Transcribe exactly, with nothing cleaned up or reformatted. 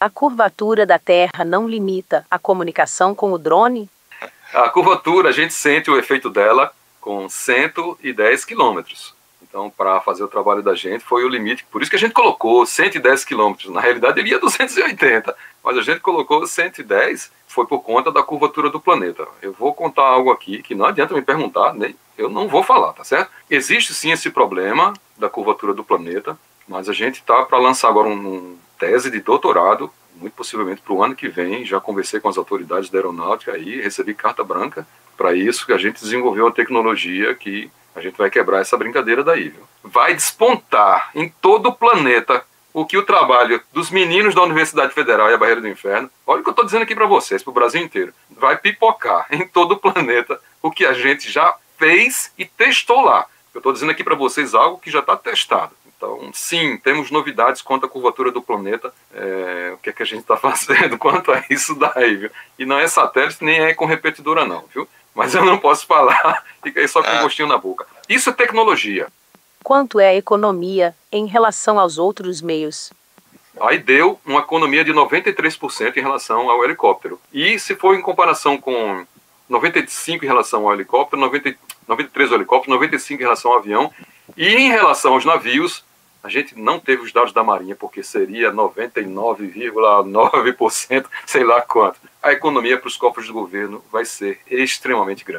A curvatura da Terra não limita a comunicação com o drone? A curvatura, a gente sente o efeito dela com cento e dez quilômetros. Então, para fazer o trabalho da gente, foi o limite. Por isso que a gente colocou cento e dez quilômetros. Na realidade, ele ia duzentos e oitenta. Mas a gente colocou cento e dez, foi por conta da curvatura do planeta. Eu vou contar algo aqui que não adianta me perguntar, nem eu não vou falar, tá certo? Existe sim esse problema da curvatura do planeta, mas a gente está para lançar agora um, um tese de doutorado, muito possivelmente para o ano que vem. Já conversei com as autoridades da aeronáutica aí, recebi carta branca para isso, que a gente desenvolveu a tecnologia que a gente vai quebrar essa brincadeira daí, viu? Vai despontar em todo o planeta o que o trabalho dos meninos da Universidade Federal e a Barreira do Inferno, olha o que eu estou dizendo aqui para vocês, para o Brasil inteiro, vai pipocar em todo o planeta o que a gente já fez e testou lá. Eu estou dizendo aqui para vocês algo que já está testado. Então, sim, temos novidades quanto à curvatura do planeta, é, o que é que a gente está fazendo quanto a isso daí, viu? E não é satélite, nem é com repetidora não, viu? Mas eu não posso falar, fiquei só com um gostinho na boca. Isso é tecnologia. Quanto é a economia em relação aos outros meios? Aí deu uma economia de noventa e três por cento em relação ao helicóptero. E se for em comparação com noventa e cinco por cento em relação ao helicóptero, noventa e três por cento ao helicóptero, noventa e cinco por cento em relação ao avião. E em relação aos navios, a gente não teve os dados da Marinha, porque seria noventa e nove vírgula nove por cento, sei lá quanto. A economia para os corpos de governo vai ser extremamente grande.